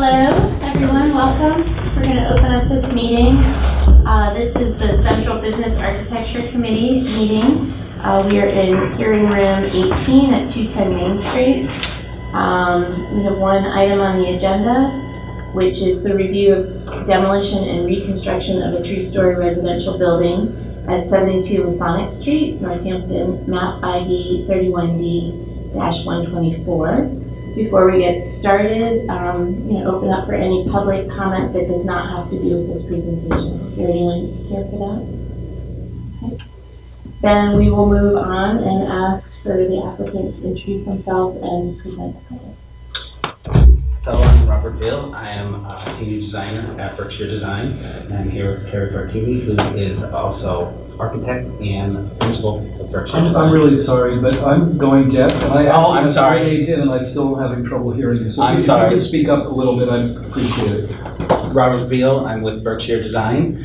Hello, everyone. Welcome. We're going to open up this meeting. This is the Central Business Architecture Committee meeting. We are in hearing room 18 at 210 Main Street. We have one item on the agenda, which is the review of demolition and reconstruction of a three-story residential building at 72 Masonic Street, Northampton, map ID 31D-124. Before we get started, I'm going to open up for any public comment that does not have to do with this presentation. Is there anyone here for that? Okay. Then we will move on and ask for the applicant to introduce themselves and present the project. Hello, I'm Robert Veal. I am a senior designer at Berkshire Design. And I'm here with Kerry Bartini, who is also architect and principal of Berkshire Design. I'm really sorry, but I'm going deaf. And I'm sorry. And I'm still having trouble hearing you. So I'm sorry. If you could speak up a little bit, I'd appreciate it. Robert Veal. I'm with Berkshire Design.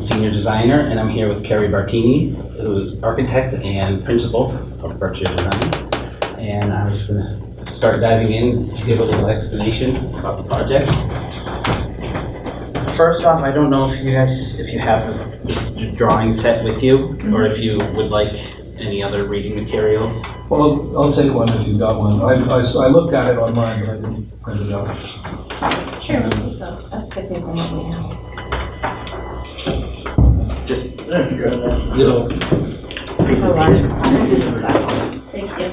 Senior designer, and I'm here with Kerry Bartini, who's architect and principal of Berkshire Design. And I'm just going to start diving in to give a little explanation about the project. First off, I don't know if you have the drawing set with you, or if you would like any other reading materials. Well, I'll take one if you've got one. I looked at it online, but I didn't print it out. Sure, that's the thing we have. Just little presentation. Thank you.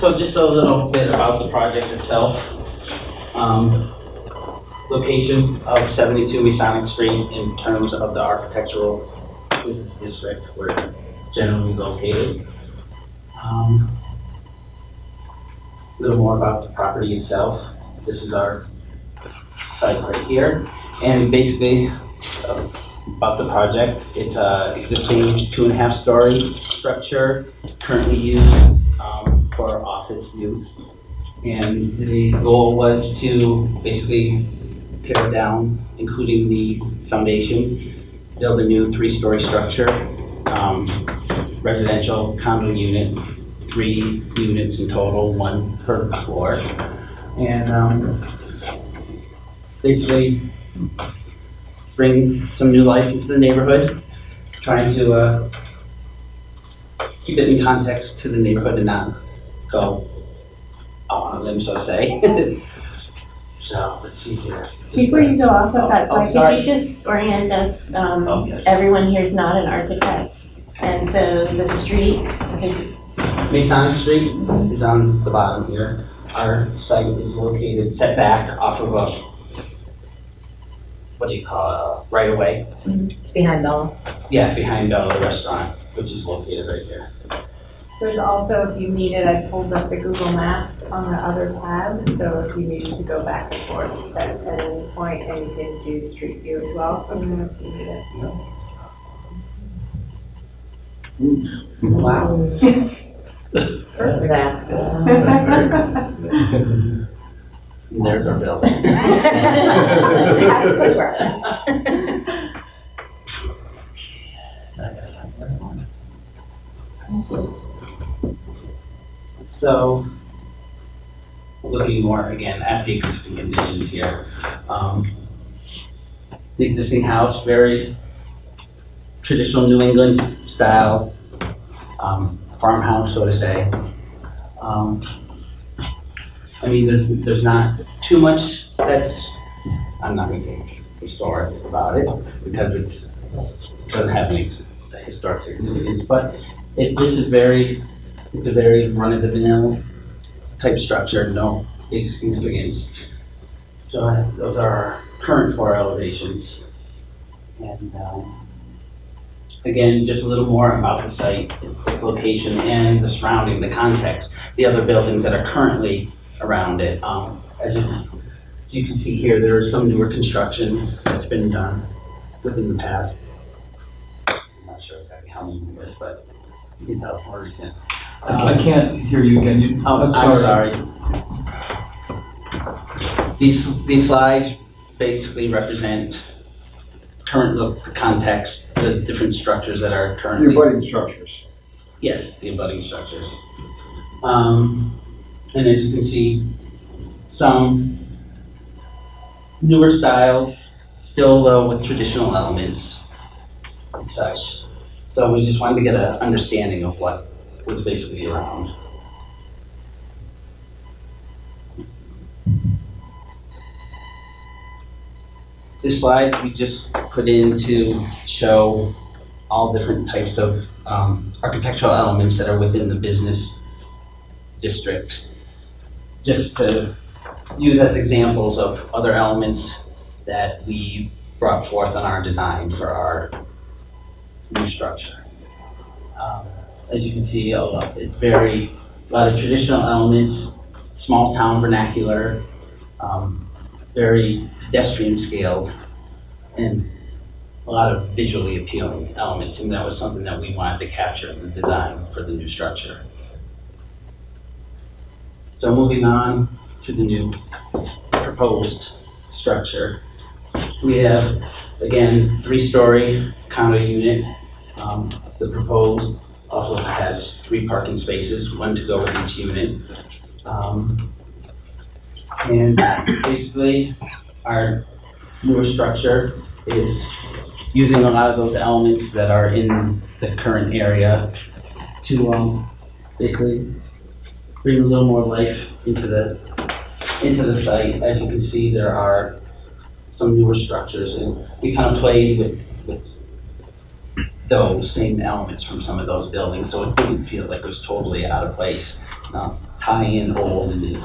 So just a little bit about the project itself. Location of 72 Masonic Street in terms of the architectural business district where it's generally located. A little more about the property itself. This is our site right here. And basically, about the project, it's an existing 2.5-story structure currently used for office use. And the goal was to basically tear down, including the foundation, build a new 3-story structure, residential condo unit, 3 units in total, 1 per floor. And basically bring some new life into the neighborhood, trying to keep it in context to the neighborhood and not go out on a limb, so to say. So let's see here. Before you go off of that slide, could you just orient us? Yes. Everyone here is not an architect, and so the street is Masonic Street is on the bottom here. Our site is located set back off of a, right away. It's behind Bella. Yeah, behind Bella restaurant, which is located right here. There's also, if you needed, I pulled up the Google Maps on the other tab, so if you needed to go back and forth at any point, and you can do Street View as well. If you need it. Wow. That's good. That's very good. There's our building. That's good reference. So, looking more again at the existing conditions here, the existing house, very traditional New England style. Farmhouse, so to say. I mean, there's not too much that's, I'm not going to say historic about it because it doesn't have any historic significance, but it's a very run-of-the-mill type structure, no big significance. So those are our current 4 elevations. And again, just a little more about the site, its location, and the surrounding, the context, the other buildings that are currently around it. As you can see here, there is some newer construction that's been done within the past. I'm not sure exactly how many years, but you can tell more recent. I can't hear you again. I'm sorry. These slides basically represent current look, the context, the different structures that are currently. Your budding structures. Yes, the abutting structures. And as you can see, some newer styles, still though with traditional elements and such. So we just wanted to get an understanding of what was basically around. This slide we just put in to show all different types of architectural elements that are within the business district, just to use as examples of other elements that we brought forth on our design for our new structure. As you can see, a lot of traditional elements, small town vernacular, very pedestrian scaled, and a lot of visually appealing elements, and that was something that we wanted to capture in the design for the new structure. So moving on to the new proposed structure. We have, again, three-story condo unit. The proposed also has 3 parking spaces, 1 to go with each unit. And basically, our newer structure is using a lot of those elements that are in the current area to basically bring a little more life into the site. As you can see, there are some newer structures, and we kind of played with those same elements from some of those buildings, so it didn't feel like it was totally out of place, tie in old and new.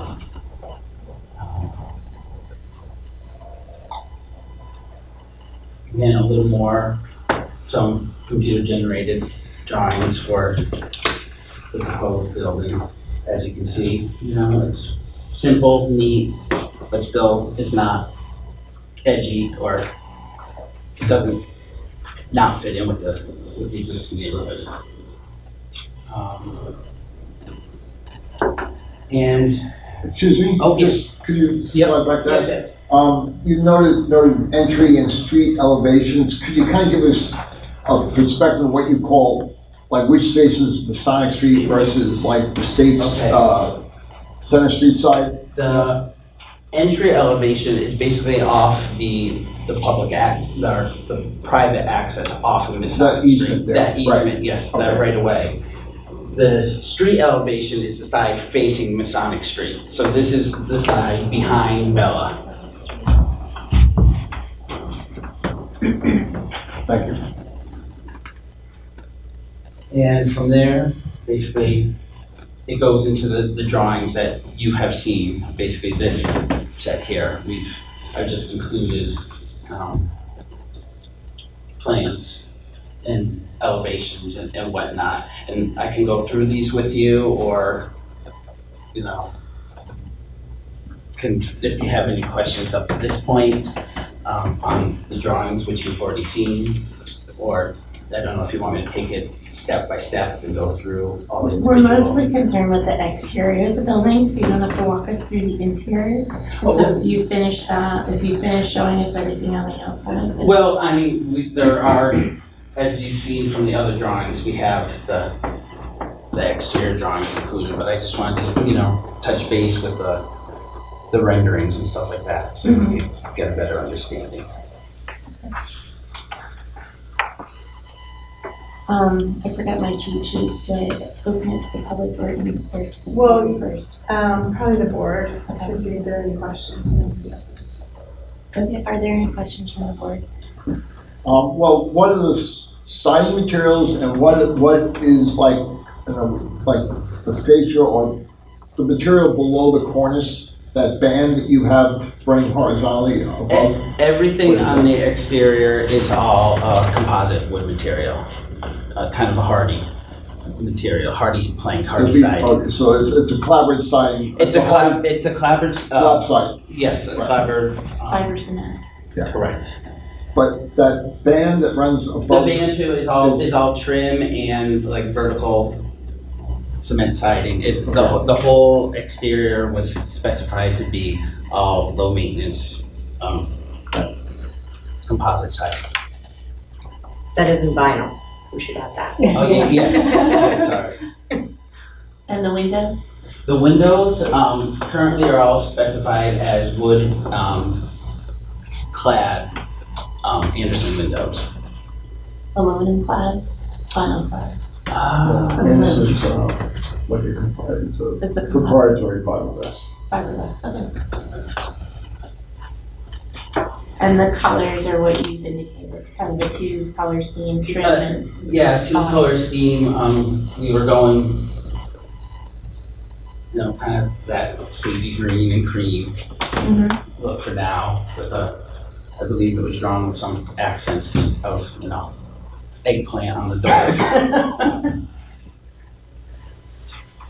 And a little more, some computer-generated drawings for the proposed building. As you can see, it's simple, neat, but still is not edgy, or it doesn't not fit in with the existing neighborhood. Excuse me. Oh, yes. Could you slide back there? Yes. You noted entry and street elevations. Could you kind of give us a perspective of what you call, like, which stations Masonic Street versus like the state's Center Street side? The entry elevation is basically off the public act, or the private access off of Masonic Street. That easement, right. Yes, okay. That right away. The street elevation is the side facing Masonic Street. So this is the side behind Bella. Thank you. And from there, basically, it goes into the drawings that you have seen. Basically, this set here, I've just included plans and elevations and whatnot. And I can go through these with you, or, if you have any questions up to this point on the drawings, which you've already seen, or I don't know if you want me to take it step by step and go through all the individual. We're mostly concerned with the exterior of the building, so you don't have to walk us through the interior. So you finish that, if you finish showing us everything on the outside. Well, I mean, there are, as you've seen from the other drawings, we have the exterior drawings included, but I just wanted to, touch base with the renderings and stuff like that, so you get a better understanding. Okay. I forgot my cheat sheets. Do I open it to the public board or to the board first? Probably the board, to see if there are any questions. Okay. Are there any questions from the board? Well, what are the siding materials, and what is like the fascia or the material below the cornice, that band that you have running horizontally above? Everything on the exterior is all composite wood material. Kind of a hardy material, hardy siding. Okay, so it's a clapboard siding. It's a clapboard siding. Yes, a clapboard. Fiber cement. Yeah. Correct. But that band that runs above. The band too is all trim and like vertical cement siding. It's okay. The whole exterior was specified to be all low maintenance composite siding. That isn't vinyl. We should add that. Oh, yeah, yes. Sorry. And the windows? The windows currently are all specified as wood clad Anderson windows. Aluminum clad? Vinyl clad? Anderson's like a compliance. So it's a proprietary fiberglass. Fiberglass, okay. And the colors are what you've indicated, kind of the two color scheme, trim and yeah, two color scheme. We were going, you know, kind of that sagey green and cream look for now. With a, I believe it was drawn with some accents of, you know, eggplant on the doors.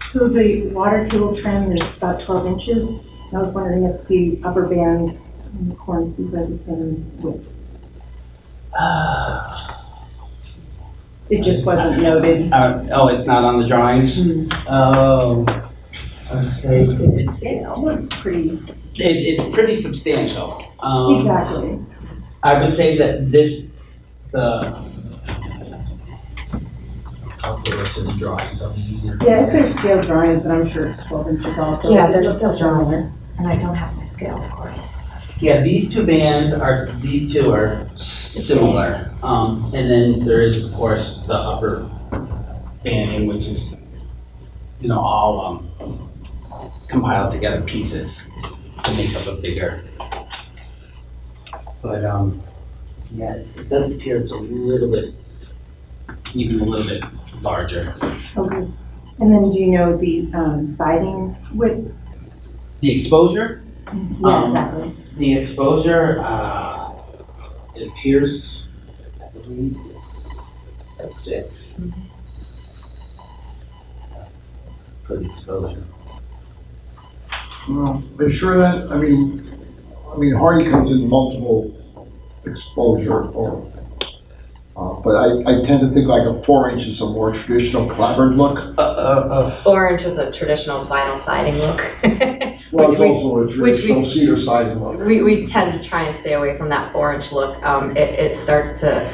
So the water table trim is about 12 inches. I was wondering if the upper bands and the cornices are the same width. It just wasn't noted. Oh, it's not on the drawings? Oh. Okay. It looks pretty. It's pretty substantial. Exactly. I would say that this, I'll put it to the drawings. Yeah, if there's scale drawings, then I'm sure it's 12 inches also. Yeah, there's scale drawings, and I don't have the scale, of course. Yeah, these two bands are, these two are similar. And then there is, of course, the upper banding, which is, you know, all compiled together pieces to make up a bigger. But yeah, it does appear it's a little bit, even a little bit larger. Okay. And then do you know the siding width? The exposure? Yeah, exactly. The exposure, it appears, I believe, is 6. For the exposure. Well, are you sure that, I mean, Hardy comes in multiple exposure, or, but I tend to think like a 4 inch is a more traditional clapboard look. 4 inch is a traditional vinyl siding look. Well, which it's also a traditional cedar siding look. We tend to try and stay away from that 4 inch look. It starts to,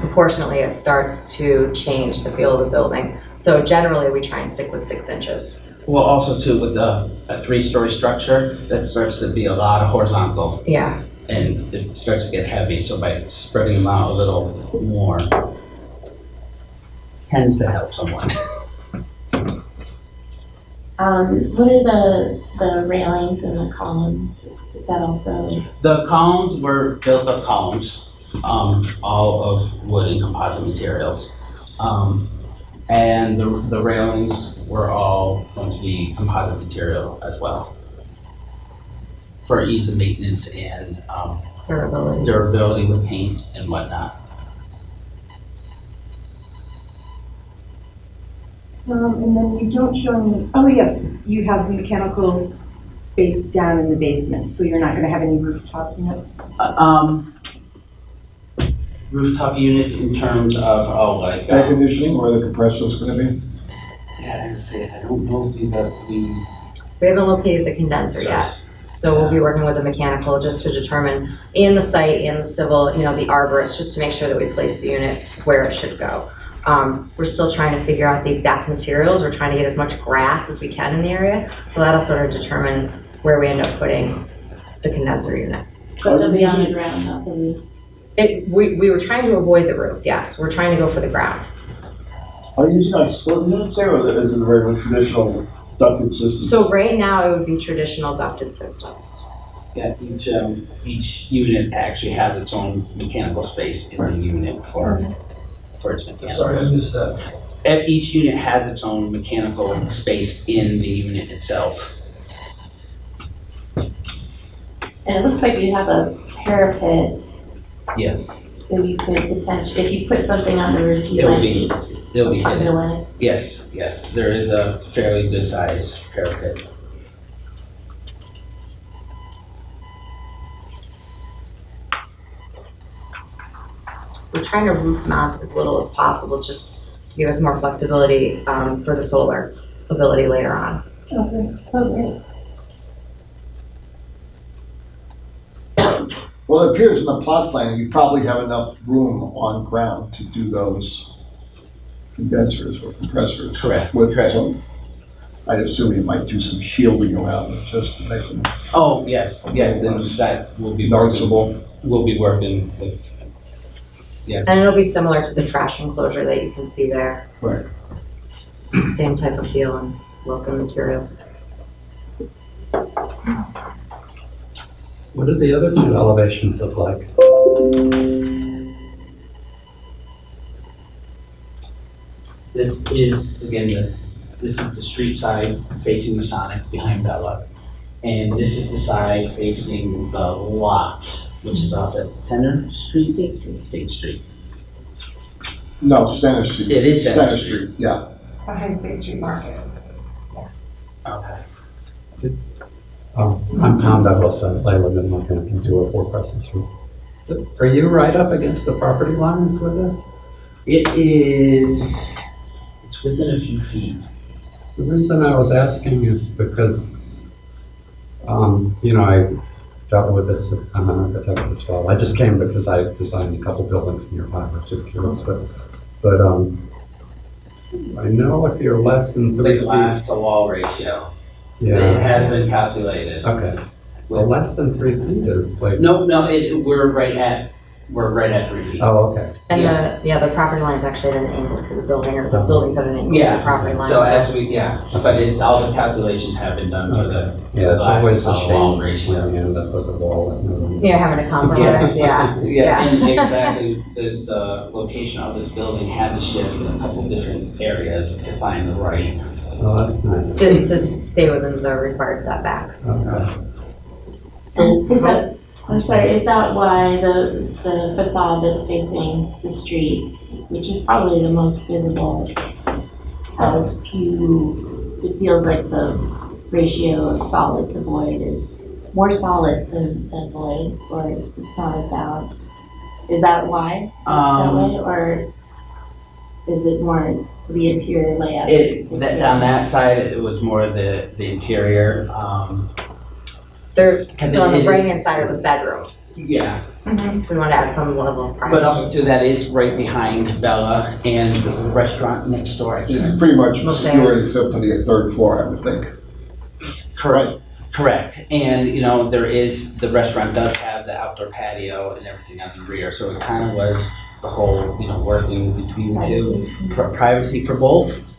proportionately, it starts to change the feel of the building. So generally, we try and stick with 6 inches. Well, also too, with a 3-story structure, that starts to be a lot of horizontal. Yeah. And it starts to get heavy, so by spreading them out a little more, tends to help someone. What are the railings and the columns? Is that also? The columns were built up columns, all of wood and composite materials. And the railings were all going to be composite material as well, for ease of maintenance and durability with paint and whatnot. And then you don't show any, oh yes, you have mechanical space down in the basement, so you're not going to have any rooftop units? Rooftop units in terms of, oh, like... air conditioning, where the compressor is going to be? Yeah, I would say, I don't know that we haven't located the condenser yet. So we'll be working with the mechanical just to determine, in the site, in the civil, you know, the arborist, just to make sure that we place the unit where it should go. We're still trying to figure out the exact materials. We're trying to get as much grass as we can in the area, so that'll sort of determine where we end up putting the condenser unit. But they'll be on the ground, not the roof. We were trying to avoid the roof, yes. We're trying to go for the ground. Are you using like split units there, or is it a very traditional ducted system? So right now it would be traditional ducted systems. Yeah, each unit actually has its own mechanical space in the unit for its mechanical. Sorry, I missed that. Each unit has its own mechanical space in the unit itself. And it looks like you have a parapet. Yes. So you could potentially, if you put something on the roof, you might be tucked away. Yes, yes. There is a fairly good sized parapet. We're trying to roof mount as little as possible, just to give us more flexibility for the solar ability later on. Okay. Okay. Well, it appears in the plot plan you probably have enough room on ground to do those condensers or compressors. Correct. With correct. Some, I assume you might do some shielding around them just to make them. Oh yes, yes, and that will be noticeable. We'll be working with. Yeah. And it'll be similar to the trash enclosure that you can see there. Right. Same type of feel and welcome materials. What do the other two elevations look like? This is, again, this is the street side facing Masonic behind Bella. And this is the side facing the lot, which is off at Center Street? State Street. No, Center Street. It is Center Street. Street, yeah. Behind State Street Market. Yeah. Okay. Good. I'm Tom Davos, and I live in Northampton, 204 Crescent Street. Are you right up against the property lines with this? It is, it's within a few feet. The reason I was asking is because, you know, I dealt with this, I'm an architect as well. I just came because I designed a couple buildings nearby, I was just curious, but I know if you're less than 3 feet. The last to wall ratio. Yeah. It has been calculated. Okay. Well, less than 3 feet is like. No, no, we're right at 3 feet. Oh, okay. And yeah. The property line's actually at an angle to the building, or the building's at an angle to the property line. So as we but all the calculations have been done for the it's always a shame when you end up with the wall. Yeah, having a compromise. Yeah. Yeah. And exactly the location of this building had to shift in a couple different areas to find the right. Oh, that's nice. To stay within the required setbacks. Okay. So is that why the facade that's facing the street, which is probably the most visible, has few? It feels like the ratio of solid to void is more solid than void, or it's not as balanced. Is that why? That way, or is it more? The interior layout. On that side, it was more the interior. So on the right-hand side are the bedrooms. Yeah. Mm-hmm. So we want to add some level of privacy. But also too, that is right behind Bella and the restaurant next door. It's pretty much secure except for the third floor, I would think. Correct. Correct. And you know, there is the restaurant does have the outdoor patio and everything on the rear, so it kind of was. The whole, you know, working between the two, privacy for both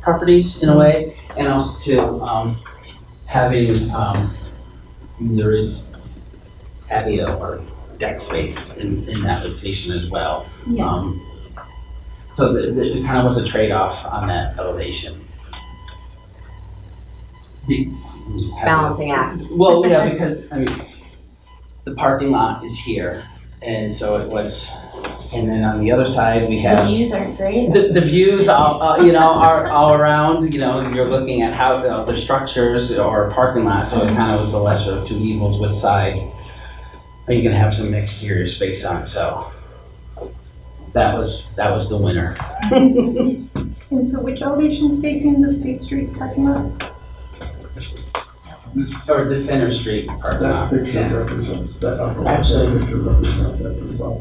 properties in a way, and also to having there is patio or deck space in that location as well. Yeah. So it kind of was a trade-off on that elevation. Balancing act. Well, yeah, because I mean, the parking lot is here. And so it was, and then on the other side we have the views are great. The views, are all around. You know, you're looking at how the structures or parking lot. So it kind of was the lesser of two evils. Which side are you going to have some exterior space on? So that was the winner. And so, which elevation is facing the State Street parking lot? The Center Street part. That picture represents that. Actually, picture represents that as well.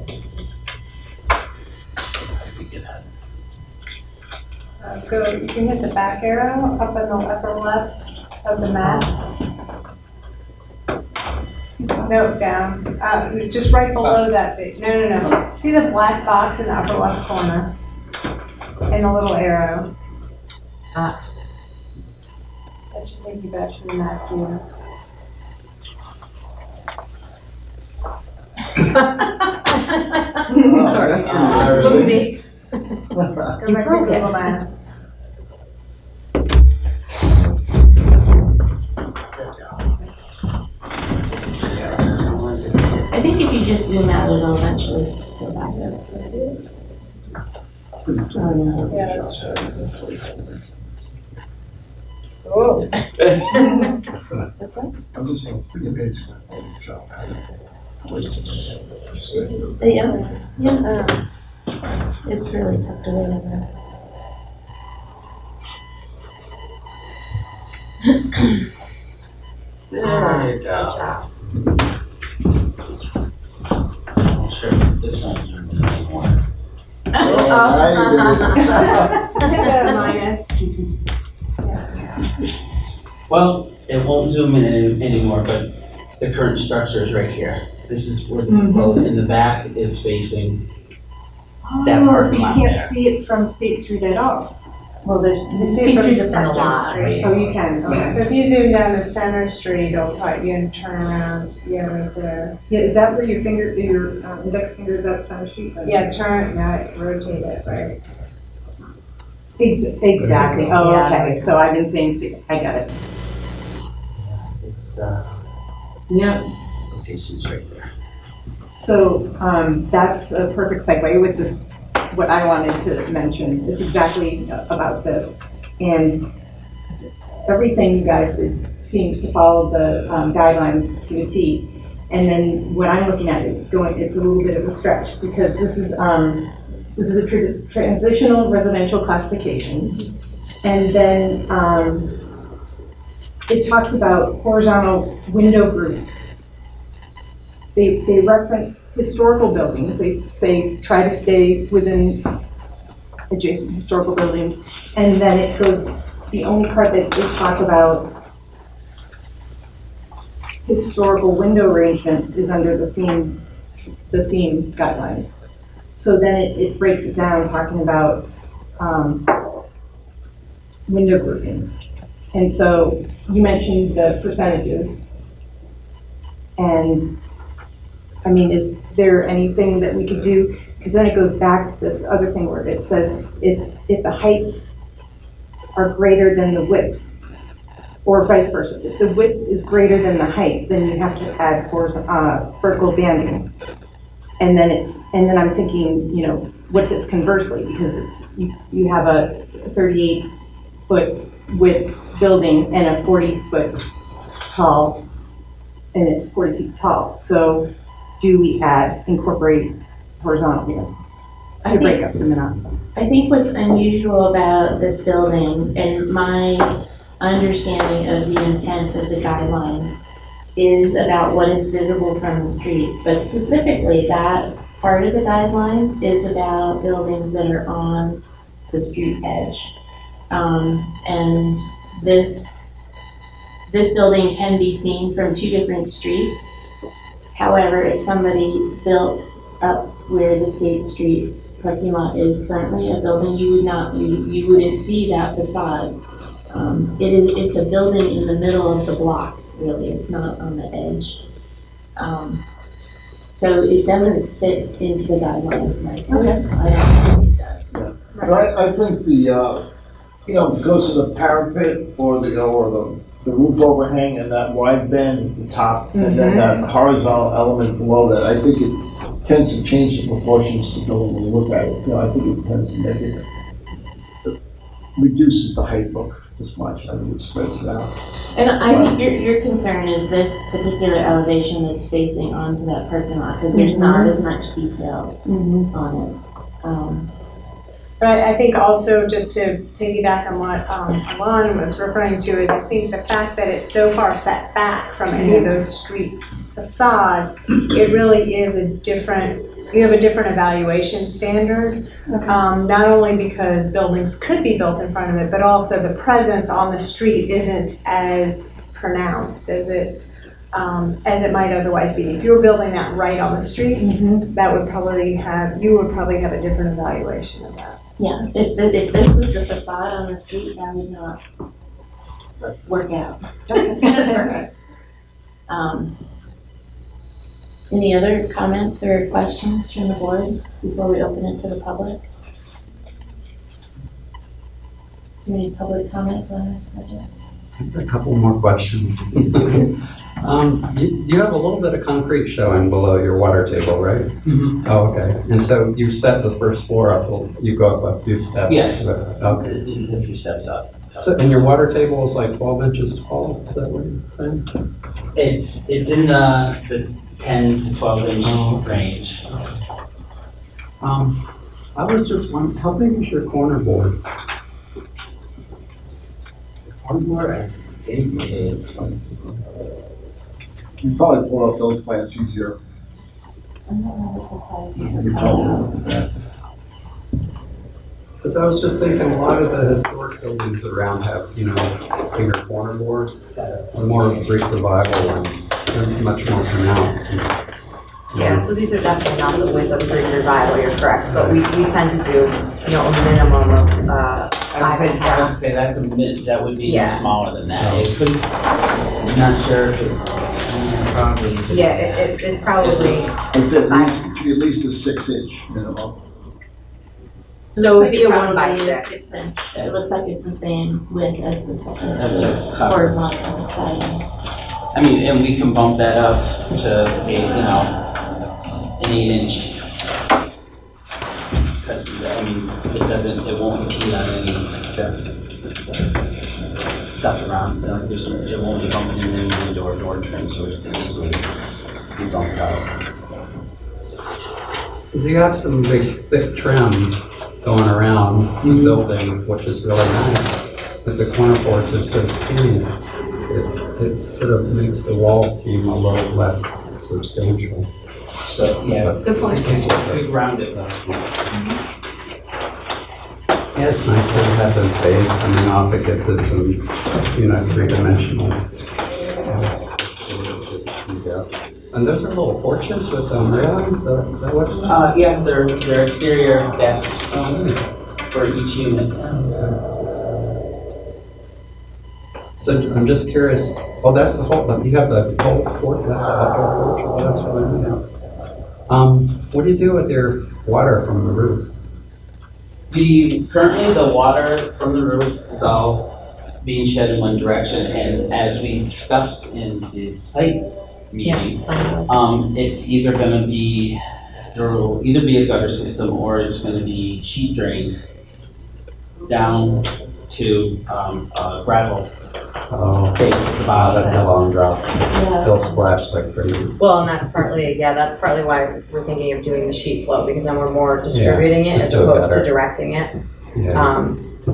Go. You can hit the back arrow up in the upper left of the map. No, down. Just right below that big. No. See the black box in the upper left corner, and the little arrow. That should take you back to the map here. Sorry. Oopsie. Go back to Google Maps. I think if you just zoom out, it'll eventually go back. Yeah, that's true. Oh. What's that? I'm just saying, pretty amazing. It's really tucked away in there. There you go. Good job. I'm sure this one's really more. Well, it won't zoom in anymore, but the current structure is right here. This is where the proposed, and the back is facing that parking lot. So you can't see it from State Street at all. Well, there's Center Street. Oh, you can. Okay. Yeah. So if you zoom down to Center Street, it'll probably you can turn around. Yeah, right there. Yeah, is that where your finger, your index finger is at Center Street? Yeah, turn it, rotate it, right? Exactly. Oh, yeah. Okay. So I've been saying, Street. I got it. Yeah, it's location's right there. So that's a perfect segue with this. What I wanted to mention is exactly about this, and everything you guys seems to follow the guidelines to a T. And then when I'm looking at it, it's a little bit of a stretch because this is a transitional residential classification, and then it talks about horizontal window groups. They reference historical buildings. They say try to stay within adjacent historical buildings, and then it goes. The only part that they talk about historical window arrangements is under the theme guidelines. So then it breaks it down, talking about window groupings. And so you mentioned the percentages, and I mean, is there anything that we could do? Because then it goes back to this other thing where it says if the heights are greater than the width, or vice versa. If the width is greater than the height, then you have to add vertical banding. And then I'm thinking, you know, what if it's conversely? Because it's you have a 38-foot width building and a 40-foot tall, and it's 40 feet tall. So do we incorporate horizontal here? I break up the monotony. I think what's unusual about this building, and my understanding of the intent of the guidelines, is about what is visible from the street. But specifically, that part of the guidelines is about buildings that are on the street edge. And this building can be seen from two different streets. However, if somebody built up where the State Street parking lot is currently a building, you wouldn't see that facade. It's a building in the middle of the block, really. It's not on the edge. So it doesn't fit into the guidelines myself. Okay. I don't think it does. Yeah. Right. I think the goes to the parapet or the roof overhang and that wide bend at the top, and then that horizontal element below that. I think it tends to change the proportions to building when we look at it. You know, I think it tends to make it reduces the height look as much. I think it spreads it out. And I think your concern is this particular elevation that's facing onto that parking lot, because there's not as much detail on it. But I think also, just to piggyback on what Alon was referring to, is I think the fact that it's so far set back from any of those street facades, it really is you have a different evaluation standard, not only because buildings could be built in front of it, but also the presence on the street isn't as pronounced as it might otherwise be. If you were building that right on the street, that would probably have a different evaluation of that. Yeah, if this was the facade on the street, that would not work out. Any other comments or questions from the board before we open it to the public? Any public comment on this project? A couple more questions. You have a little bit of concrete showing below your water table, right? Oh, okay. And so you set the first floor up. You go up a few steps. Yes. Okay. A few steps up. So, and your water table is like 12 inches tall. Is that what you're saying? It's in the 10 to 12 inch range. I was just wondering, how big is your corner board? The corner board, I think, is. You probably pull out those plants easier. I don't know what the size is. I was just thinking, a lot of the historic buildings around have, you know, bigger corner boards, more of a brief revival, and much more pronounced. You know. Yeah, so these are definitely not the width of a brick revival, you're correct, but we tend to do, you know, a minimum of I would say that's a that would be smaller than that. It could, I'm not sure if it probably... Yeah, it's probably... It's at least a 6-inch minimum. So it would be a 1 by 6. It looks like it's the same width as the horizontal side. I mean, and we can bump that up to, you know, an 8-inch, because I mean, it won't impede on any stuff around. It won't be bumping in any door trim, so it can easily be bumped out. So you have some big thick trim going around the building, which is really nice. But the corner boards are so skinny, it sort of makes the wall seem a little less substantial. So, yeah, good point. We round it though. Yeah, it's nice to have those bays coming off. It gives it some, you know, 3-dimensional. And those are little porches with railings. Is that what? Yeah, they're exterior decks for each unit. So I'm just curious. Oh, that's the whole. You have the whole porch. That's the outdoor porch. Oh, that's really nice. What do you do with your water from the roof? Currently the water from the roof is all being shed in one direction, and as we discussed in the site meeting, it's either going to be, there will either be a gutter system or it's going to be sheet drained down to gravel. Oh, okay. Wow, that's a long drop. Yeah. It'll splash like crazy. Well, and that's partly why we're thinking of doing the sheet flow, because then we're more distributing it as opposed to directing it. Yeah.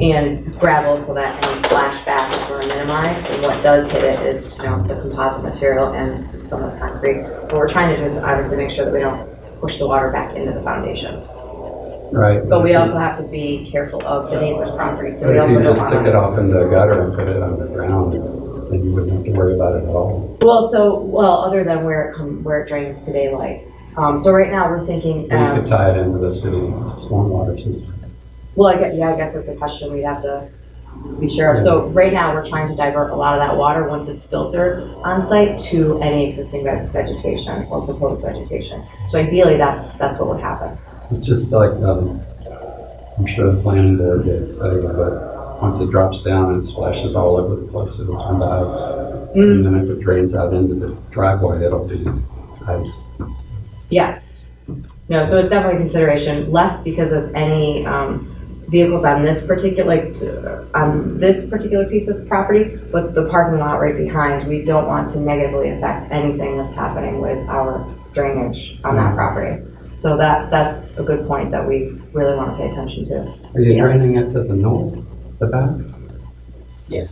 And gravel, so that any splash back is really minimized. And what does hit it is, you know, the composite material and some of the concrete. What we're trying to do is obviously make sure that we don't push the water back into the foundation. Right. But we also have to be careful of the neighbor's property. So we also don't want to. If you just took it off into a gutter and put it on the ground, then you wouldn't have to worry about it at all. Well, other than where it drains to daylight. So right now we're thinking. You could tie it into the city stormwater system. Well, I guess that's a question we'd have to be sure of. So right now we're trying to divert a lot of that water once it's filtered on site to any existing vegetation or proposed vegetation. So ideally, that's what would happen. It's just like, I'm sure the planning board did, but once it drops down and splashes all over the place, it'll turn to ice. And then if it drains out into the driveway, it'll be ice. Yes. No, so it's definitely a consideration, less because of any vehicles on this particular piece of property, but the parking lot right behind. We don't want to negatively affect anything that's happening with our drainage on that property. So that's a good point that we really want to pay attention to. Are you draining it to the north, the back? Yes.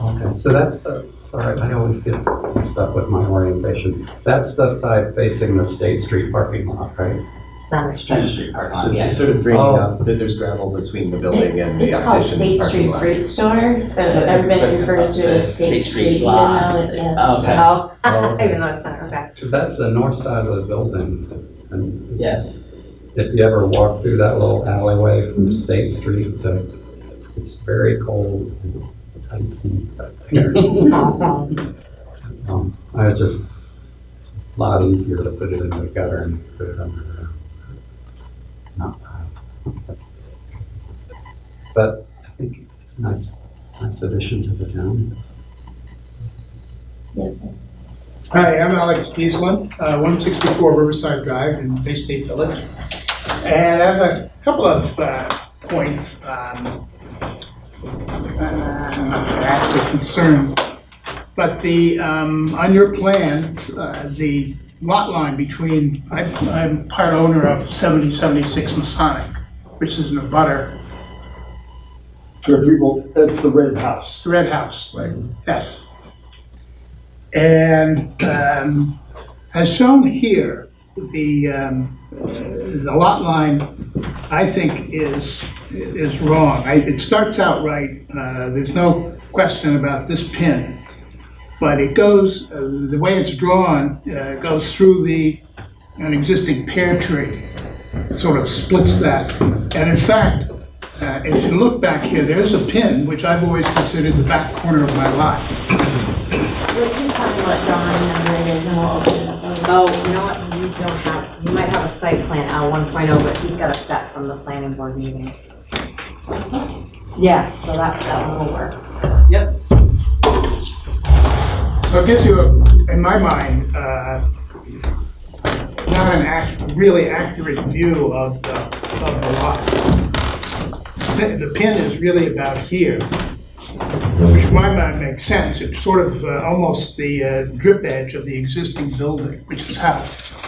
Okay, so that's the, sorry, I always get mixed up with my orientation. That's the side facing the State Street parking lot, right? Central Street parking lot, yeah. It's sort of draining up, there's gravel between the building and the opposition's parking lot. It's called State Street Fruit Store, so everybody refers to it as State Street lot. Okay. Oh, okay. Even though it's not, okay. So that's the north side of the building. And yes. If you ever walk through that little alleyway from State Street to, it's very cold and icy up there. I was just, it's a lot easier to put it in the gutter and put it under not bad. But I think it's a nice addition to the town. Yes, sir. Hi, I'm Alex Ghiselin, 164 Riverside Drive in Bay State Village. And I have a couple of points on actual concerns. But on your plan, the lot line between, I'm part owner of 7076 Masonic, which is an abutter. For people, that's the red house. The red house, right? Yes. And as shown here, the lot line, I think, is is wrong. It starts out right. There's no question about this pin, but it goes, the way it's drawn, goes through an existing pear tree, sort of splits that. And in fact, if you look back here, there's a pin which I've always considered the back corner of my lot. Please tell me what drawing number it is, and we'll open it up. Oh, you know what? You don't have. You might have a site plan L1.0, but he's got a set from the planning board meeting. Yeah, so that will work. Yep. So it gives you, in my mind, not an really accurate view of the lot. The pin is really about here, which in my mind makes sense. It's sort of almost the drip edge of the existing building, which is how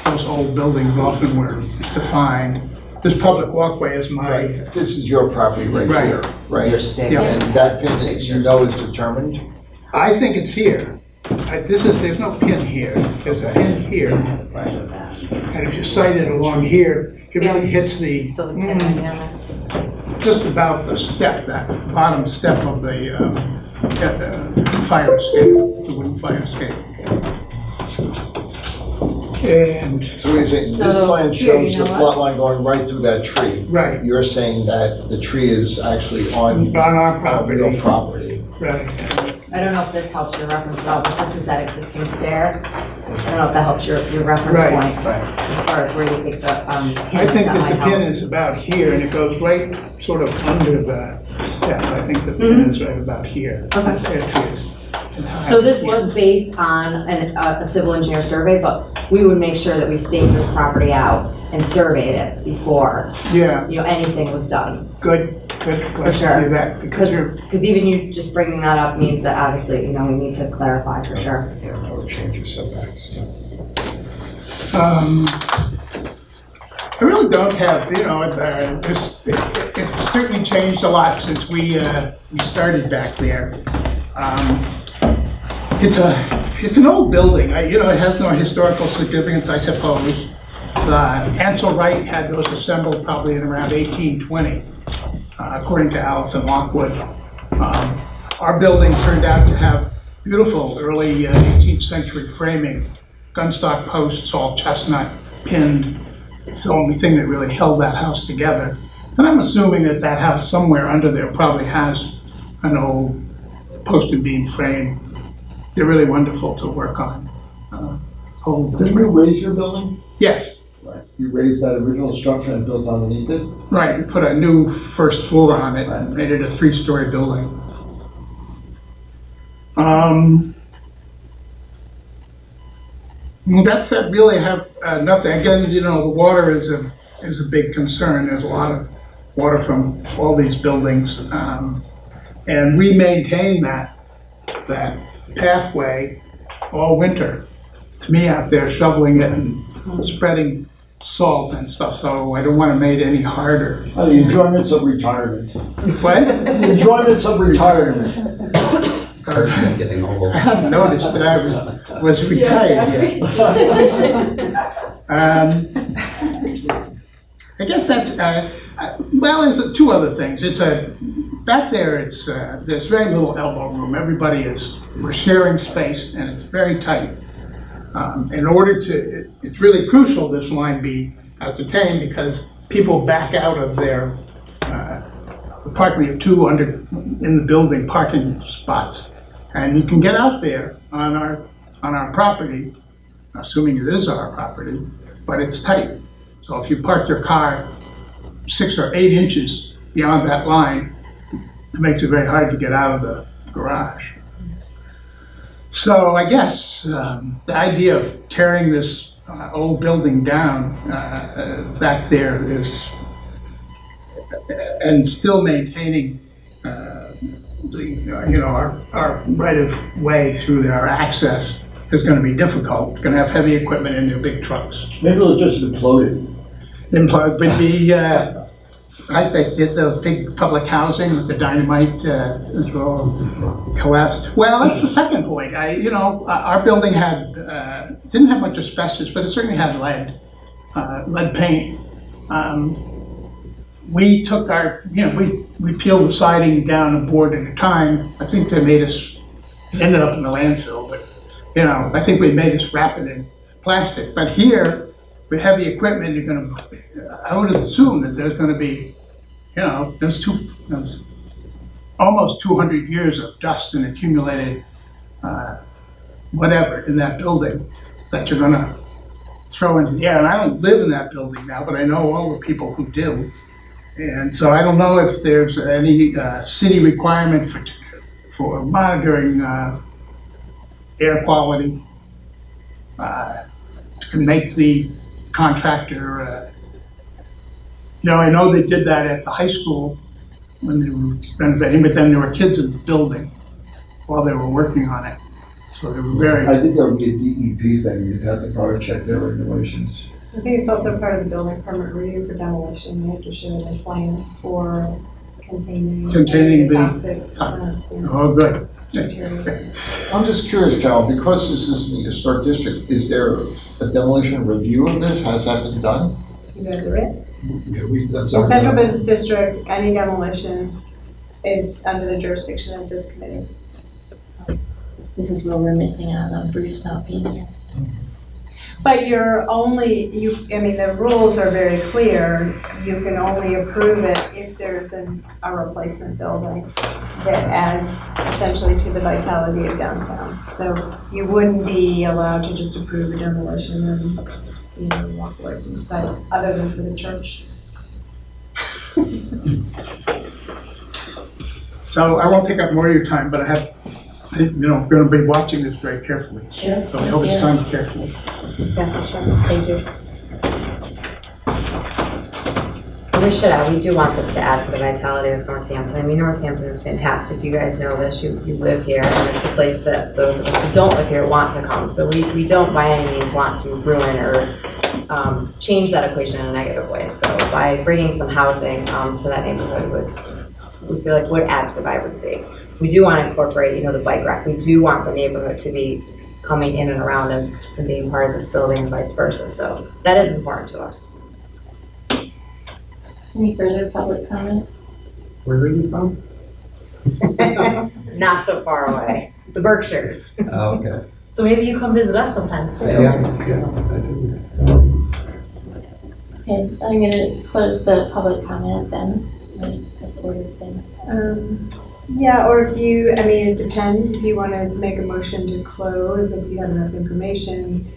those old buildings often were defined. This public walkway is my... Right. This is your property right here, right? Your state. Yeah. And that pin, as you know, is determined? I think it's here. There's no pin here. There's a pin here. Right. And if you sight it along here, it really hits the... So the pin just about the step, that bottom step of the fire escape, the wooden fire escape. And so you're saying this plan shows the plot line going right through that tree. Right. You're saying that the tree is actually on our property. On your property. Right. I don't know if this helps your reference at all, but this is that existing stair. I don't know if that helps your reference point. Right. As far as where you think the pin is. I think that the pin is about here, and it goes right sort of under the step. I think the pin is right about here. Okay. There it is. So this was based on a civil engineer survey, but we would make sure that we staked this property out and surveyed it before anything was done. Good question to do that, because even you just bringing that up means that obviously we need to clarify for sure. Yeah, I would change your setbacks. I really don't have it's certainly changed a lot since we started back there. It's an old building. It has no historical significance, I suppose. Ansel Wright had those assembled probably in around 1820, according to Allison Lockwood. Our building turned out to have beautiful early 18th century framing, gunstock posts, all chestnut, pinned. It's the only thing that really held that house together. And I'm assuming that house somewhere under there probably has an old post and beam frame. They're really wonderful to work on. Did you raise your building? Yes. Right. You raised that original structure and built underneath it? Right. We put a new first floor on it and made it a three-story building. That's it. Really, have nothing. Again, the water is a big concern. There's a lot of water from all these buildings, and we maintain that pathway all winter. It's me out there shoveling it and spreading salt and stuff, so I don't want to make it any harder. Oh, the enjoyments of retirement. What? The enjoyments of retirement. Getting old. I noticed that I was retired. Yeah. I guess that's there's two other things. Back there, there's very little elbow room. We're sharing space, and it's very tight. It's really crucial this line be ascertained, because people back out of their parking. We have two in the building parking spots, and you can get out there on our property, assuming it is our property, but it's tight. So if you park your car 6 or 8 inches beyond that line, it makes it very hard to get out of the garage. So I guess the idea of tearing this old building down back there and still maintaining our right of way through there, our access, is going to be difficult. It's going to have heavy equipment in their big trucks. Maybe they'll just implode it. Implode, but they did those big public housing with the dynamite as well, collapsed. Well, that's the second point. Our building had didn't have much asbestos, but it certainly had lead paint. we took our, we peeled the siding down a board at a time. I think they made us, it ended up in the landfill, but I think we made us wrap it in plastic. But here, with heavy equipment, you're going to, I would assume that there's going to be, there's almost 200 years of dust and accumulated whatever in that building that you're going to throw into the air. And I don't live in that building now, but I know all the people who do. And so I don't know if there's any city requirement for monitoring air quality to make the contractor, I know they did that at the high school when they were renovating, but then there were kids in the building while they were working on it. So they were very. I think that would be a DEP thing. You'd have to probably check their regulations. I think it's also part of the building permit review for demolition. They have to show their plan for containing the toxic. Oh, good. I'm just curious, Cal, because this is in the historic district, is there a demolition review of this? Has that been done? You guys are it? Yeah, that's Central Business District, any demolition is under the jurisdiction of this committee. This is where we're missing out on Bruce not being here. But you're only, I mean, the rules are very clear. You can only approve it if there's a replacement building that adds essentially to the vitality of downtown. So you wouldn't be allowed to just approve a demolition and walk away from the site, other than for the church. So I won't take up more of your time, but I have. We're going to be watching this very carefully. Sure. So we hope it's done carefully. Yeah, sure. Thank you. We should add, we do want this to add to the vitality of Northampton. I mean, Northampton is fantastic. You guys know this. You live here, and it's a place that those of us who don't live here want to come. So we don't by any means want to ruin or change that equation in a negative way. So by bringing some housing to that neighborhood we feel like would add to the vibrancy. We do want to incorporate, the bike rack. We do want the neighborhood to be coming in and around and being part of this building and vice versa. So that is important to us. Any further public comment? Where are you from? Not so far away. The Berkshires. Oh, okay. So maybe you come visit us sometimes too. Yeah, I do. Okay, I'm going to close the public comment then. Yeah, or if you, it depends. If you want to make a motion to close, if you have enough information.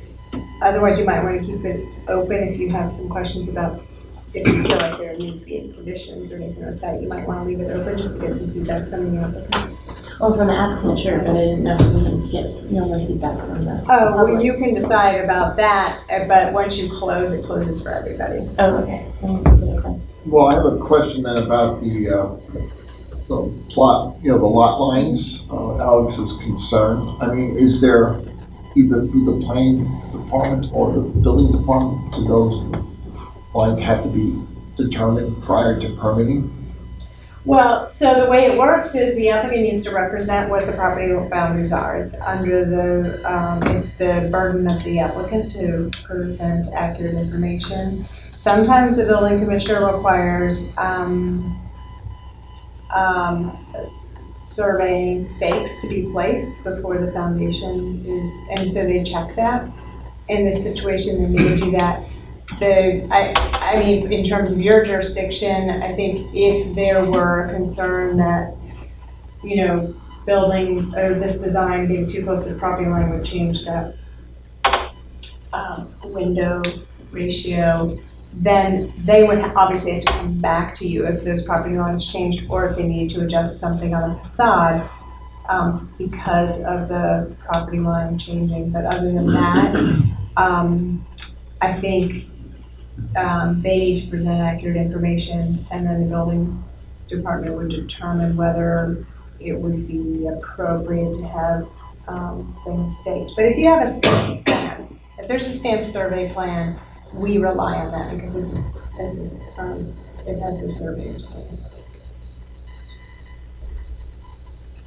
Otherwise, you might want to keep it open if you have some questions about if you feel like there need to be any conditions or anything like that. You might want to leave it open just to get some feedback from the applicant. Well, from the applicant, sure, but I didn't know if we would get more feedback from that. Oh, well, you can decide about that, but once you close, it closes for everybody. Oh, okay. Well, I have a question then about the plot, the lot lines. Alex is concerned. Is there either through the planning department or the building department, do those lines have to be determined prior to permitting? Well, so the way it works is the applicant needs to represent what the property boundaries are. It's under the, it's the burden of the applicant to present accurate information. Sometimes the building commissioner requires surveying stakes to be placed before the foundation is, and so they check that. In this situation, they need to do that. I mean, in terms of your jurisdiction, I think if there were a concern that, building or this design being too close to the property line would change that window ratio, then they would obviously have to come back to you if those property lines changed or if they needed to adjust something on the facade because of the property line changing. But other than that, I think they need to present accurate information, and then the building department would determine whether it would be appropriate to have things staged. But if you have a stamp plan, if there's a stamp survey plan, we rely on that because this is it has a surveyor stamp.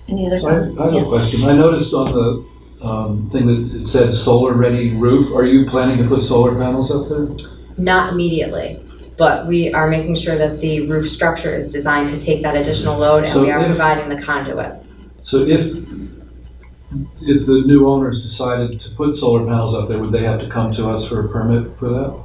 Any other questions? I have a question. I noticed on the thing that it said solar ready roof. Are you planning to put solar panels up there? Not immediately. but we are making sure that the roof structure is designed to take that additional load, and so we are providing the conduit. So if the new owners decided to put solar panels up there, would they have to come to us for a permit for that?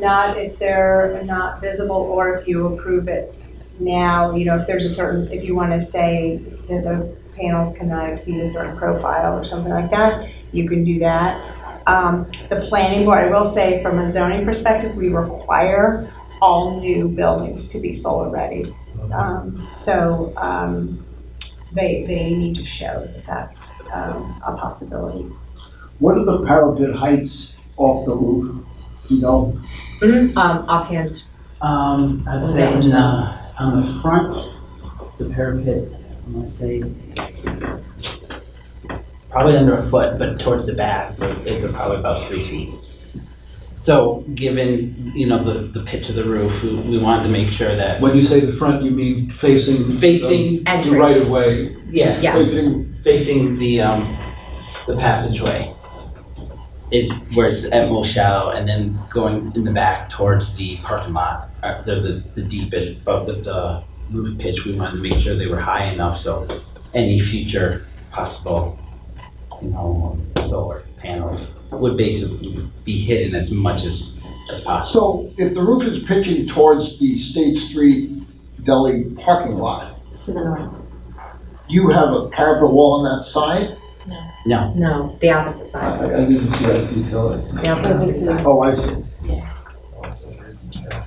Not if they're not visible, or if you approve it now, you know, if there's a certain, if you want to say that the panels cannot exceed a certain profile or something like that, you can do that. The planning board, I will say, from a zoning perspective, we require all new buildings to be solar ready. They need to show that that's a possibility. What are the parapet heights off the roof? You know? Mm-hmm. Offhand. I'd say on the front, the parapet, I'm going to say probably under a foot, but towards the back, they're probably about 3 feet. So given, you know, the pitch of the roof, we wanted to make sure that... When you say the front, you mean facing the right-of-way? Yes, yeah. Facing the passageway. It's where it's at most shallow, and then going in the back towards the parking lot, the deepest, but with the roof pitch, we wanted to make sure they were high enough so any future possible, you know, solar panels would basically be hidden as much as possible. So if the roof is pitching towards the State Street Deli parking lot, you have a parapet wall on that side? No. No, the opposite side. I didn't see that detail. The opposite side. Oh, I see. Yeah.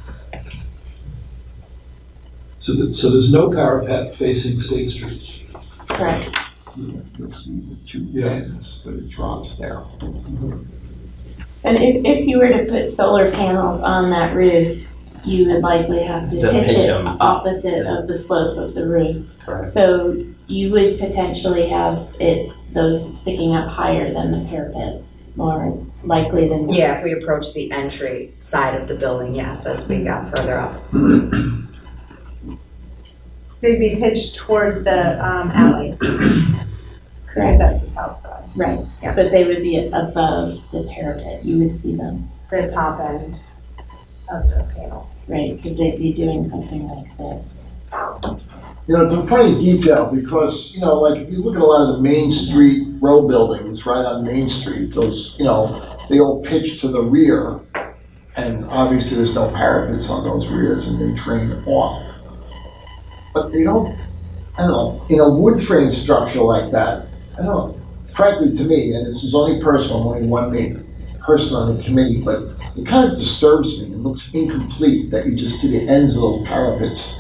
So there's no parapet facing State Street? Correct. You'll see the two ends, but it drops there. And if you were to put solar panels on that roof, you would likely have to pitch it opposite of the slope of the roof. Correct. So you would potentially have those sticking up higher than the parapet, more likely than that. Yeah, if we approach the entry side of the building, yes, as we got further up. They'd be pitched towards the alley. Correct. Because that's the south side. Right, yeah. But they would be above the parapet. You would see them. The top end of the panel. Right, because they'd be doing something like this. You know, it's a funny detail because, you know, like if you look at a lot of the Main Street row buildings right on Main Street, those, you know, they all pitch to the rear, and obviously there's no parapets on those rears, and they drain off. But they don't, I don't know, in a wood frame structure like that, I don't know, frankly to me, and this is only personal, only one person on the committee, but it kind of disturbs me. It looks incomplete that you just see the ends of those parapets.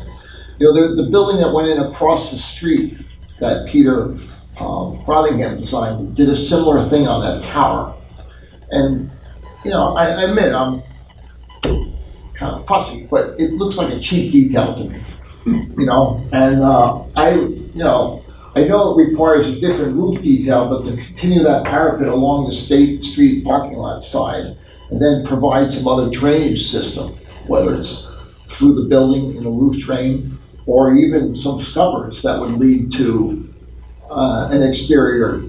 You know, the building that went in across the street that Peter Frothingham designed did a similar thing on that tower. And, you know, I admit I'm kind of fussy, but it looks like a cheap detail to me, you know? And I know it requires a different roof detail, but to continue that parapet along the State Street parking lot side and then provide some other drainage system, whether it's through the building in a roof drain, or even some scuppers that would lead to an exterior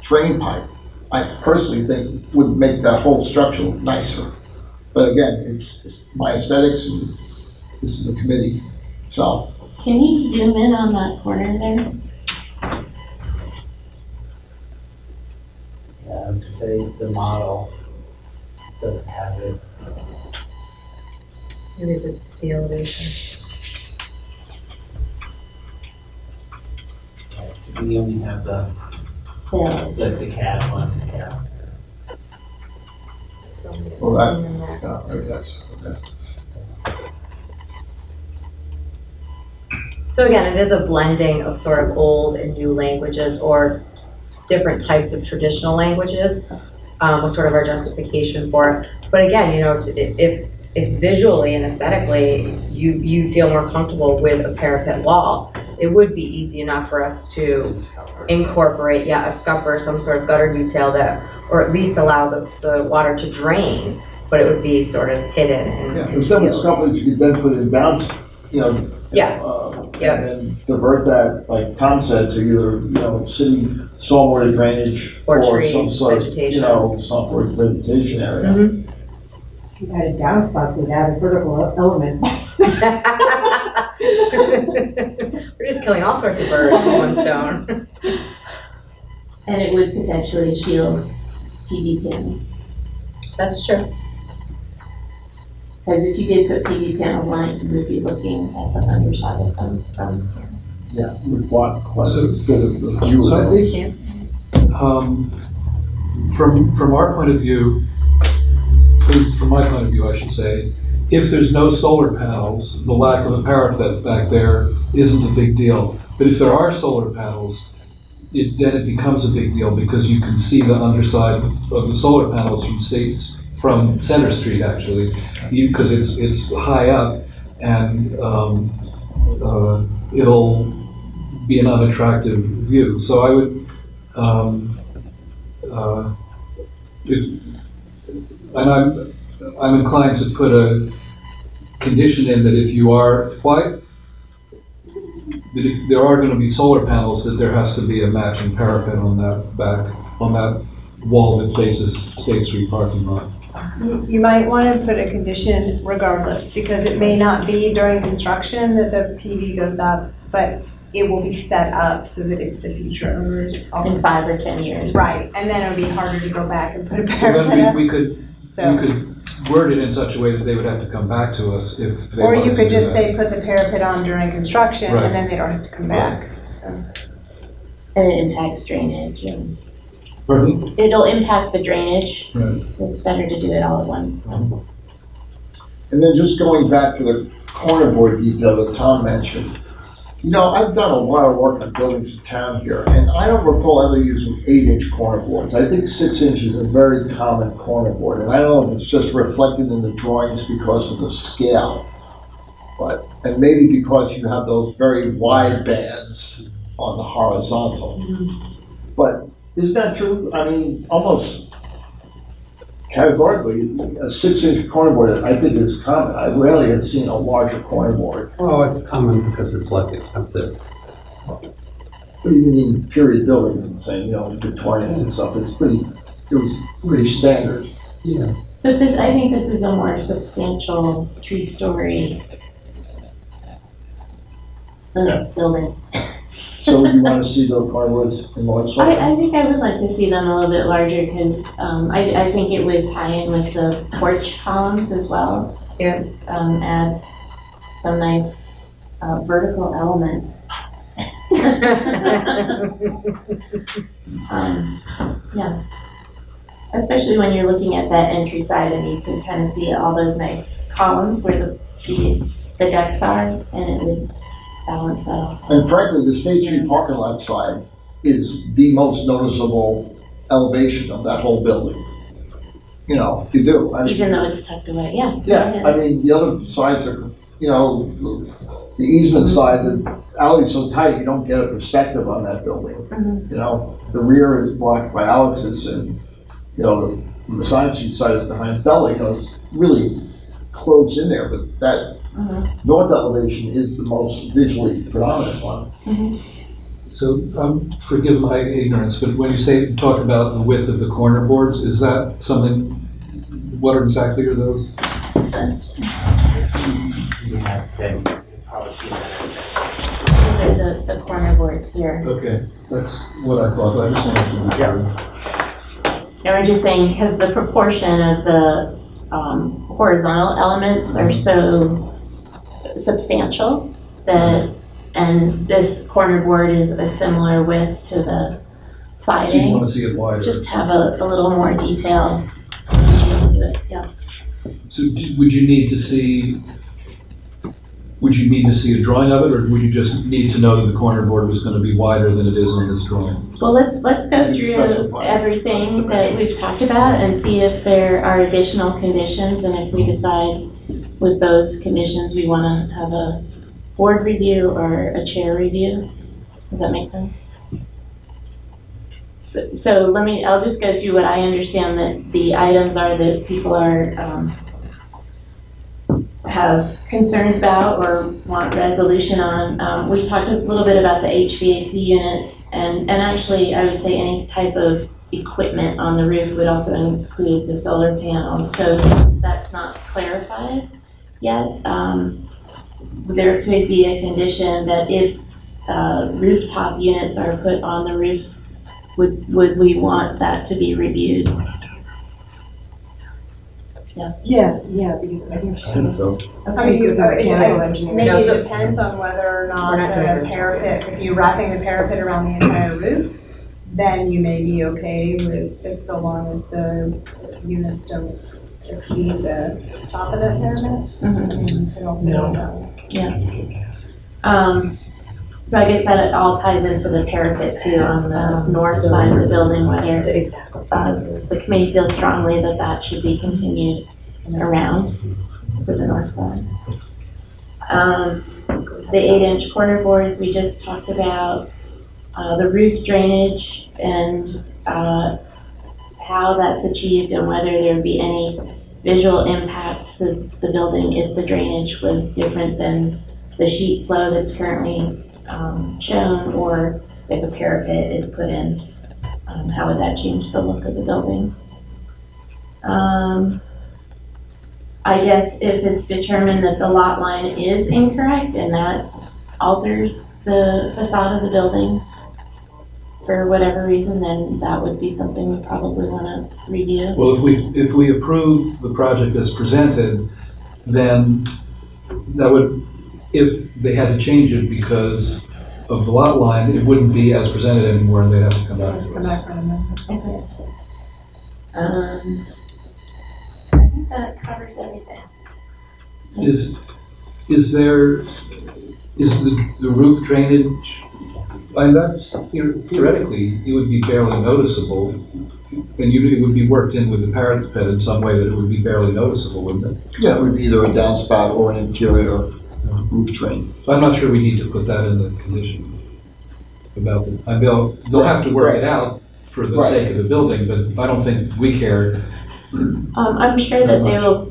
drain pipe, I personally think would make that whole structure nicer. But again, it's my aesthetics, and this is a committee, so. Can you zoom in on that corner there? Yeah, I would say the model doesn't have it. Maybe the elevation. We only have the cat one. Yeah. Well, that's okay. So again, it is a blending of sort of old and new languages, or different types of traditional languages, was sort of our justification for it. But again, you know, if visually and aesthetically you feel more comfortable with a parapet wall, it would be easy enough for us to incorporate, yeah, a scupper, some sort of gutter detail that, or at least allow the water to drain, but it would be sort of hidden. And yeah, there's some scuppers you could then put in bounce, you know, yes. And then divert that, like Tom said, to either, you know, city stormwater drainage or trees, some sort of vegetation. You know, some sort of vegetation area. Mm-hmm. you added downspouts and added vertical element. We're just killing all sorts of birds with one stone. And it would potentially shield PV panels. That's true. Because if you did put PV panel lines, you would be looking at the underside of them from here. Yeah, we'd want quite a bit of the view. So I think, from our point of view, at least from my point of view, I should say, if there's no solar panels, the lack of a power plant back there isn't a big deal. But if there are solar panels, then it becomes a big deal because you can see the underside of the solar panels from Center Street, actually, because it's high up, and it'll be an unattractive view. So I would, I'm inclined to put a condition in that if you are that if there are going to be solar panels, that there has to be a matching parapet on that wall that faces State Street parking lot. You might want to put a condition regardless, because it may not be during construction that the PV goes up, but it will be set up so that if the future owners in 5 or 10 years, right, and then it'll be harder to go back and put a parapet. Well, we could word it in such a way that they would have to come back to us if they. Or you could just say put the parapet on during construction, right, and then they don't have to come back. So. And it impacts drainage. And pardon? It'll impact the drainage, right, so it's better to do it all at once. And then just going back to the corner board detail that Tom mentioned, you know, I've done a lot of work on buildings in town here, and I don't recall ever using 8-inch corner boards. I think 6 inches is a very common corner board, and I don't know if it's just reflected in the drawings because of the scale, but, and maybe because you have those very wide bands on the horizontal, but isn't that true? I mean, almost categorically, a 6-inch corner board I think is common. I rarely have seen a larger corner board. Oh, it's common because it's less expensive. What do you mean, period buildings? I'm saying, you know, the Victorians and stuff. It was pretty standard. Yeah. But this, I think, this is a more substantial 3-story building. So would you want to see those corners in large? I think I would like to see them a little bit larger because I think it would tie in with the porch columns as well. It adds some nice vertical elements. Yeah, especially when you're looking at that entry side and you can kind of see all those nice columns where the decks are, and it would balance that off. And frankly, the State Street parking lot side is the most noticeable elevation of that whole building. You know, you do. I mean, even though it's tucked away, yeah. Yeah, I mean, the other sides are, you know, the easement side, the alley's so tight you don't get a perspective on that building. You know, the rear is blocked by Alex's, and, you know, the side street side is behind Bella. You know, it's really closed in there, but that north elevation is the most visually predominant one. So, forgive my ignorance, but when you talk about the width of the corner boards, is that something, what exactly are those? These are the corner boards here. Okay, that's what I thought. I just wanted to And we're just saying, because the proportion of the horizontal elements are so substantial that, and this corner board is a similar width to the siding. So you want to see it wider. Just have a little more detail to it. Yeah. So would you need to see a drawing of it, or would you just need to know that the corner board was going to be wider than it is in this drawing? Well, let's go through everything that we've talked about and see if there are additional conditions, and if we decide with those conditions, we want to have a board review or a chair review. Does that make sense? So I'll just go through what I understand that the items are that people are have concerns about or want resolution on. We talked a little bit about the HVAC units, and actually I would say any type of equipment on the roof would also include the solar panels. So since that's not clarified yet, there could be a condition that if rooftop units are put on the roof, would we want that to be reviewed? Yeah. Yeah, yeah, because I think so. I mean, you, maybe no, so it depends on whether or not the parapet, if you're wrapping the parapet around the entire roof, then you may be okay with, just so long as the units don't exceed the top of that pyramid. Mm-hmm. Yeah. So I guess that it all ties into the parapet too on the north side of the building, where the committee feels strongly that that should be continued around to the north side. The 8-inch corner boards we just talked about, the roof drainage and how that's achieved and whether there would be any visual impact to the building if the drainage was different than the sheet flow that's currently shown, or if a parapet is put in, how would that change the look of the building? I guess if it's determined that the lot line is incorrect and that alters the facade of the building for whatever reason, then that would be something we probably want to review. Well, if we approve the project as presented, then that would, if they had to change it because of the lot line, it wouldn't be as presented anymore, and they'd have to come back to us. Okay. So I think that covers everything. Is the roof drainage? I mean, that's theoretically, it would be barely noticeable, and it would be worked in with the parapet in some way that it would be barely noticeable, wouldn't it? Yeah, it would be either a downspout or an interior roof drain. So I'm not sure we need to put that in the condition. About the, I mean, they'll have to work it out for the sake of the building, but I don't think we care. I'm sure that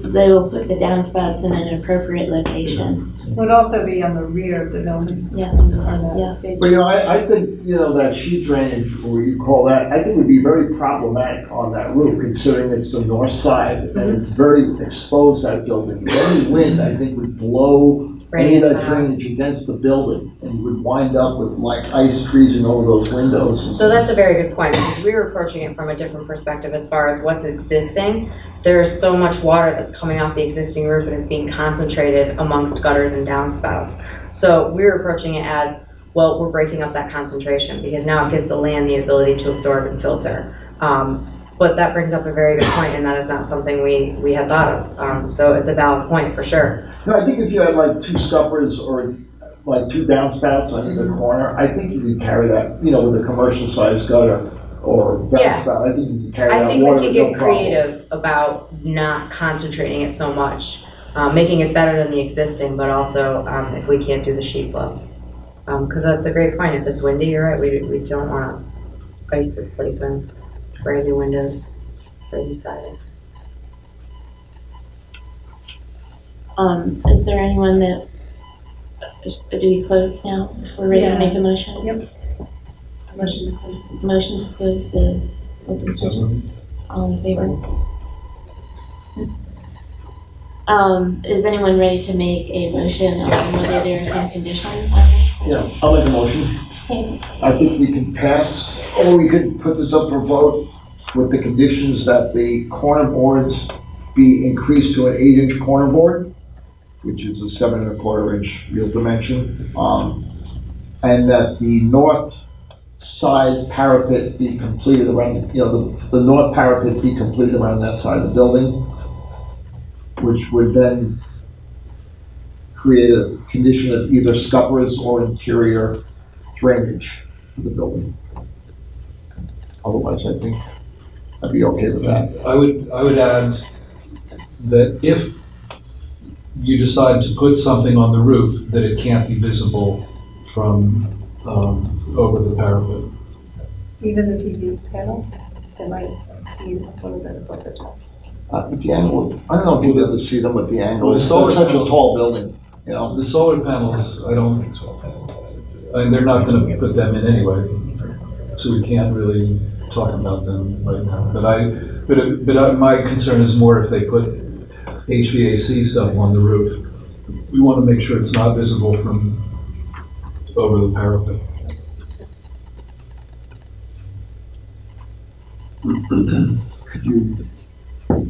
they will put the downspouts in an appropriate location. It would also be on the rear of the building. Yes. Yeah. Well, you know, I think, you know, that sheet drainage, or you call that, I think would be very problematic on that roof, considering it's the north side and it's very exposed, that building. Any wind, I think, would blow any of that drainage against the building, and you would wind up with like ice freezing over those windows. So that's a very good point, because we were approaching it from a different perspective as far as what's existing. There's so much water that's coming off the existing roof and is being concentrated amongst gutters and downspouts. So we're approaching it as, well, we're breaking up that concentration because now it gives the land the ability to absorb and filter. But that brings up a very good point, and that is not something we had thought of. So it's a valid point for sure. No, I think if you had like two scuppers or like two downspouts on either corner, I think you could carry that, you know, with a commercial sized gutter or downspout. Yeah. I think you could carry that. I think we could get creative about not concentrating it so much, making it better than the existing, but also if we can't do the sheet flow. Because that's a great point. If it's windy, you're right, we don't want to ice this place in. Brand new windows, brand new siding. Is there anyone that, do we close now? We're ready to make a motion? Yep. Motion to close. Motion to close the open session. All in favor? Is anyone ready to make a motion on whether there are some conditions on this? Yeah, I'll make a motion. I think we can pass, or we could put this up for vote with the conditions that the corner boards be increased to an 8-inch corner board, which is a 7 1/4 inch real dimension, and that the north side parapet be completed around, you know, the north parapet be completed around that side of the building, which would then create a condition of either scuppers or interior drainage for the building. Otherwise, I think I'd be okay with that. I would add that if you decide to put something on the roof, that it can't be visible from over the parapet. Even the PV panels, they might see a little bit above the top. With the angle, I don't know if you'll be able to see them with the angle. Well, the solar it's such panels, a tall building, you know. The solar panels, I don't think so. I mean, they're not going to put them in anyway, so we can't really talking about them right now. But my concern is more if they put HVAC stuff on the roof. We want to make sure it's not visible from over the parapet. Could you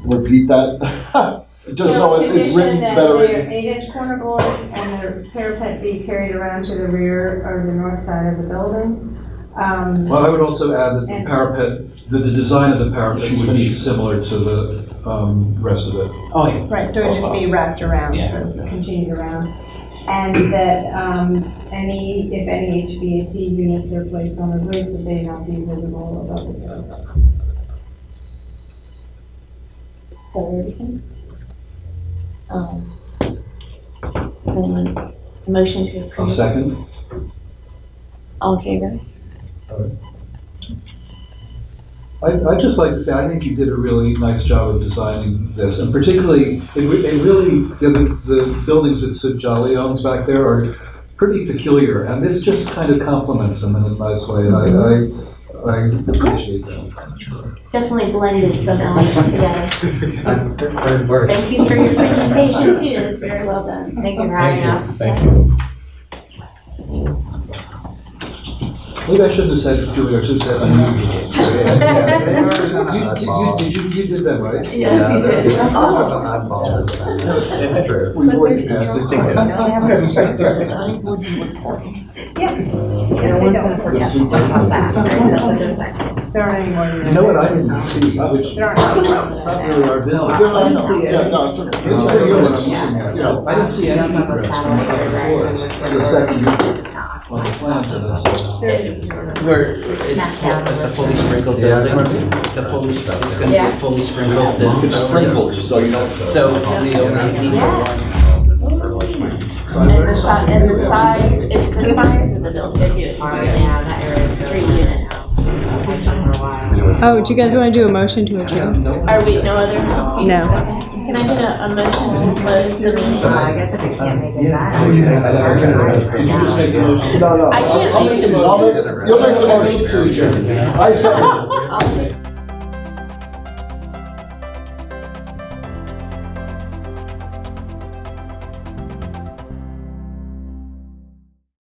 repeat that? Just so it's written better. Their 8-inch corner boards and their parapet be carried around to the rear or the north side of the building. Well, I would also add that the parapet, the design of the parapet would be similar to the rest of it. Oh, yeah. Right, so it would just be wrapped around, continued around. And that if any HVAC units are placed on the roof, that they not be visible above the parapet. Is that everything? Does anyone motion to approve? I'll second. All in favor? I'd just like to say I think you did a really nice job of designing this, and particularly the buildings that Sid Jolly owns back there are pretty peculiar, and this just kind of complements them in a nice way. I appreciate that. Definitely blended some elements together. Thank you for your presentation too. It was very well done. Thank you for having us. Thank you. Maybe I shouldn't have said peculiar. I should have said unusual. You did that right. Yes, you did. It's true. We wouldn't have just taken it. There aren't any more. You know what I didn't see? It's not really our business. I didn't see anything. I didn't see anything from the second. Well, the plans of this it's a fully sprinkled building. It's going to be a fully sprinkled building. It's sprinkled, so you don't. So we don't need And the size, it's the size of the building. Oh, do you guys want to do a motion to adjourn? Are we no other? No. Can I get a motion to close the meeting? I guess if we can't make it back. Did you just make the motion? No, no. I can't make the motion. You'll make the motion to adjourn. I second.